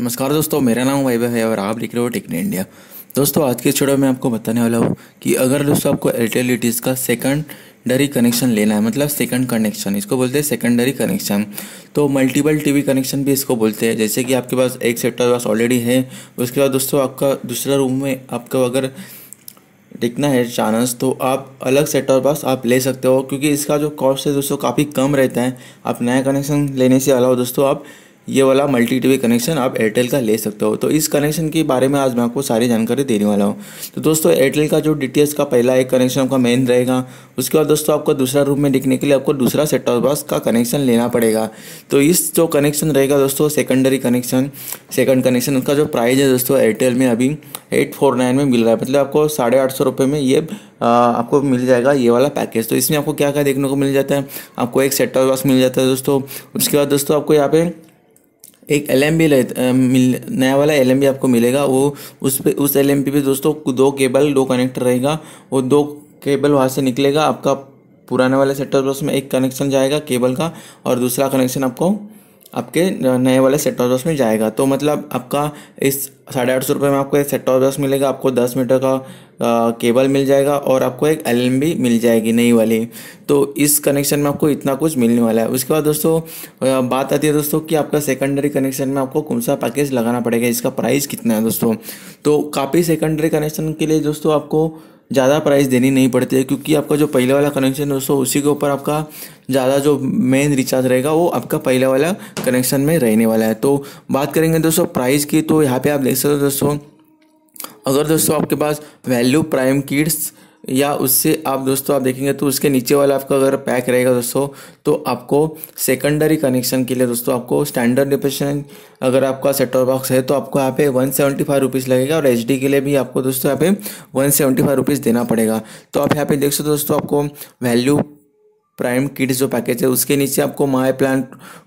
नमस्कार दोस्तों, मेरा नाम वैभव है और आप लिख रहे हो टेक नेट इंडिया। दोस्तों आज के वीडियो में आपको बताने वाला हूँ कि अगर दोस्तों आपको एयरटेल DTH का सेकेंडरी कनेक्शन लेना है, मतलब सेकंड कनेक्शन, इसको बोलते हैं सेकेंडरी कनेक्शन। तो मल्टीपल टीवी कनेक्शन भी इसको बोलते हैं। जैसे कि आपके पास एक सेट टॉप बॉक्स ऑलरेडी है, उसके बाद दोस्तों आपका दूसरा रूम में आपको अगर देखना है चैनल्स तो आप अलग सेट टॉप बॉक्स आप ले सकते हो, क्योंकि इसका जो कॉस्ट है दोस्तों काफ़ी कम रहता है। आप नया कनेक्शन लेने से अलावा दोस्तों आप ये वाला मल्टी टीवी कनेक्शन आप एयरटेल का ले सकते हो। तो इस कनेक्शन के बारे में आज मैं आपको सारी जानकारी देने वाला हूँ। तो दोस्तों एयरटेल का जो DTH का पहला एक कनेक्शन आपका मेन रहेगा, उसके बाद दोस्तों आपको दूसरा रूम में दिखने के लिए आपको दूसरा सेट टॉप बॉक्स का कनेक्शन लेना पड़ेगा। तो इस जो कनेक्शन रहेगा दोस्तों सेकेंडरी कनेक्शन, सेकेंड कनेक्शन, उसका जो प्राइस है दोस्तों एयरटेल में अभी 849 में मिल रहा है, मतलब आपको 850 रुपये में ये आपको मिल जाएगा ये वाला पैकेज। तो इसमें आपको क्या क्या देखने को मिल जाता है, आपको एक सेट टॉप बॉक्स मिल जाता है दोस्तों। उसके बाद दोस्तों आपको यहाँ पे एक LMB नया वाला LMB आपको मिलेगा। वो उस LMB पे दोस्तों दो कनेक्टर रहेगा। वो दो केबल वहाँ से निकलेगा, आपका पुराने वाले सेट टॉप बॉक्स में एक कनेक्शन जाएगा केबल का और दूसरा कनेक्शन आपको आपके नए वाले सेट टॉप बॉक्स में जाएगा। तो मतलब आपका इस 850 रुपये में आपको एक सेट टॉप बॉक्स मिलेगा, आपको 10 मीटर का केबल मिल जाएगा और आपको एक LMB मिल जाएगी नई वाली। तो इस कनेक्शन में आपको इतना कुछ मिलने वाला है। उसके बाद दोस्तों बात आती है दोस्तों कि आपका सेकेंडरी कनेक्शन में आपको कौन सा पैकेज लगाना पड़ेगा, इसका प्राइस कितना है दोस्तों। तो काफ़ी सेकेंडरी कनेक्शन के लिए दोस्तों आपको ज़्यादा प्राइस देनी नहीं पड़ती है, क्योंकि आपका जो पहले वाला कनेक्शन है दोस्तों उसी के ऊपर आपका ज़्यादा जो मेन रिचार्ज रहेगा वो आपका पहले वाला कनेक्शन में रहने वाला है। तो बात करेंगे दोस्तों प्राइस की, तो यहाँ पे आप देख सकते हो दोस्तों, अगर दोस्तों आपके पास वैल्यू प्राइम किड्स या उससे आप दोस्तों आप देखेंगे तो उसके नीचे वाला आपका अगर पैक रहेगा दोस्तों, तो आपको सेकेंडरी कनेक्शन के लिए दोस्तों आपको स्टैंडर्ड डिफिशन अगर आपका सेट टॉप बॉक्स है तो आपको यहाँ पे 175 रुपीज़ लगेगा और HD के लिए भी आपको दोस्तों यहाँ पे 175 रुपीज़ देना पड़ेगा। तो आप यहाँ पे देख सकते हो दोस्तों आपको वैल्यू प्राइम किड्स जो पैकेज है उसके नीचे आपको माई प्लान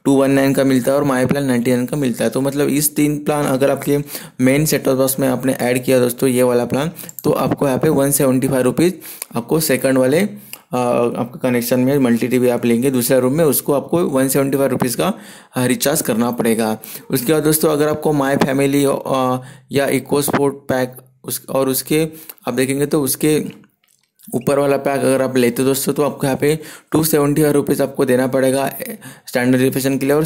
219 का मिलता है और माई प्लान 99 का मिलता है। तो मतलब इस 3 प्लान अगर आपके मेन सेट टॉप बॉक्स में आपने ऐड किया दोस्तों ये वाला प्लान, तो आपको यहाँ पे 175 रुपीज़ आपको सेकंड वाले आपका कनेक्शन में मल्टी टीवी आप लेंगे दूसरे रूम में, उसको आपको 175 रुपीज़ का रिचार्ज करना पड़ेगा। उसके बाद दोस्तों अगर आपको माई फैमिली या इको स्पोर्ट पैक और उसके आप देखेंगे तो उसके ऊपर वाला पैक अगर आप लेते हो दोस्तों, तो आपको यहाँ पे 275 रुपीज़ आपको देना पड़ेगा स्टैंडर्ड डिफिशन के लिए और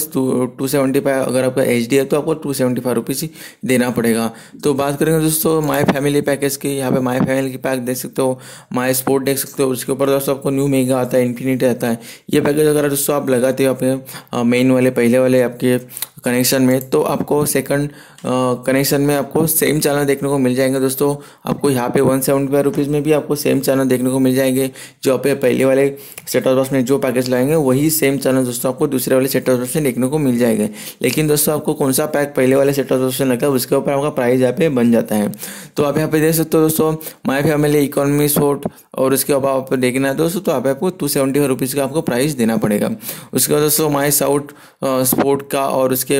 275 अगर आपका HD है तो आपको 275 रुपीज़ ही देना पड़ेगा। तो बात करेंगे दोस्तों माय फैमिली पैकेज की, यहाँ पे माय फैमिली की पैक देख सकते हो, माय स्पोर्ट देख सकते हो, उसके ऊपर दोस्तों आपको न्यू मेगा आता है, इन्फिनिटी आता है। ये पैकेज अगर दोस्तों आप लगाते हो अपने मेन वाले पहले वाले आपके कनेक्शन में, तो आपको सेकंड कनेक्शन में आपको सेम चैनल देखने को मिल जाएंगे दोस्तों। आपको यहाँ पे 175 रुपीज़ में भी आपको सेम चैनल देखने को मिल जाएंगे, जो आप पहले वाले सेट टॉप बॉक्स में जो पैकेज लाएंगे वही सेम चैनल दोस्तों आपको दूसरे वाले सेट टॉप बॉक्स में देखने को मिल जाएंगे। लेकिन दोस्तों आपको कौन सा पैक पहले वाले सेट टॉप बॉक्स में लगा उसके ऊपर आपका प्राइस यहाँ पे बन जाता है। तो आप यहाँ पे देख सकते हो दोस्तों माई फैमिली इकोनॉमी शॉर्ट और उसके ऊपर आप देखना है दोस्तों, तो आप आपको 275 रुपीज़ का आपको प्राइस देना पड़ेगा। उसके बाद दोस्तों माई साउथ स्पोर्ट का और उसके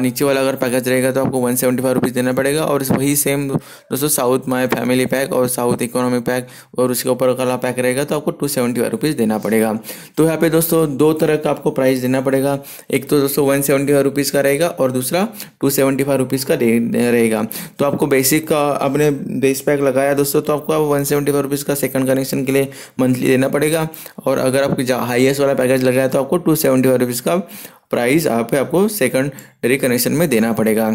नीचे वाला अगर पैकेज रहेगा तो आपको 175 रुपीज़ देना पड़ेगा और वही सेम दोस्तों साउथ माई फैमिली पैक और साउथ इकोनॉमी पैक और उसके ऊपर वाला पैक रहेगा तो आपको 275 रुपीज़ देना पड़ेगा। तो यहाँ पे दोस्तों दो तरह का आपको प्राइस देना पड़ेगा, एक तो दोस्तों 175 रुपीज़ का रहेगा और दूसरा 275 रुपीज़ का रहेगा। तो आपको बेसिक का आपने बेस पैक लगाया दोस्तों, तो आपको 175 रुपीज़ का सेकंड कनेक्शन के लिए मंथली देना पड़ेगा और अगर आपके हाईएस्ट वाला पैकेज लगाया तो आपको 275 रुपीज़ का प्राइस आप आपको सेकेंडरी कनेक्शन में देना पड़ेगा।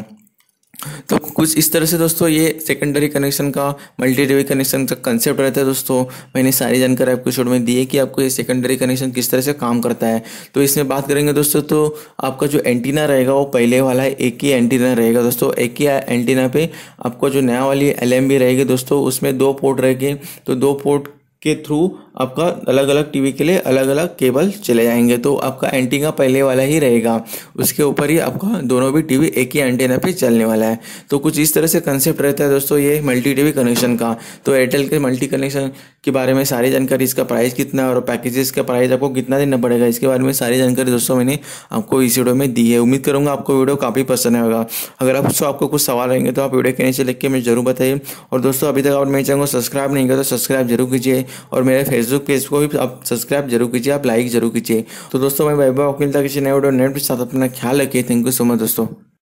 तो कुछ इस तरह से दोस्तों ये सेकेंडरी कनेक्शन का मल्टी टीवी कनेक्शन का कंसेप्ट रहता है दोस्तों। मैंने सारी जानकारी आपको शॉर्ट में दी है कि आपको ये सेकेंडरी कनेक्शन किस तरह से काम करता है। तो इसमें बात करेंगे दोस्तों, तो आपका जो एंटीना रहेगा वो पहले वाला है, एक ही एंटीना रहेगा दोस्तों। एक ही एंटीना पे आपको जो नया वाली LMB रहेगी दोस्तों उसमें 2 पोर्ट रहेगी, तो 2 पोर्ट के थ्रू आपका अलग अलग टीवी के लिए अलग अलग केबल चले जाएंगे। तो आपका एंटीना पहले वाला ही रहेगा, उसके ऊपर ही आपका दोनों भी टीवी एक ही एंटीना पे चलने वाला है। तो कुछ इस तरह से कंसेप्ट रहता है दोस्तों ये मल्टी टीवी कनेक्शन का। तो एयरटेल के मल्टी कनेक्शन के बारे में सारी जानकारी, इसका प्राइस कितना और पैकेजेस का प्राइस आपको कितना देना पड़ेगा, इसके बारे में सारी जानकारी दोस्तों मैंने आपको इस वीडियो में दी है। उम्मीद करूँगा आपको वीडियो काफ़ी पसंद आएगा। अगर आपको कुछ सवाल रहेंगे तो आप वीडियो के नीचे लिख के मुझे जरूर बताइए। और दोस्तों अभी तक आप मेरे चैनल को सब्सक्राइब नहीं किया तो सब्सक्राइब जरूर कीजिए और मेरे फेसबुक पेज को भी आप सब्सक्राइब जरूर कीजिए, आप लाइक जरूर कीजिए। तो दोस्तों मैं वैभव, किसी नए वीडियो नेट के साथ अपना ख्याल रखिए। थैंक यू सो मच दोस्तों।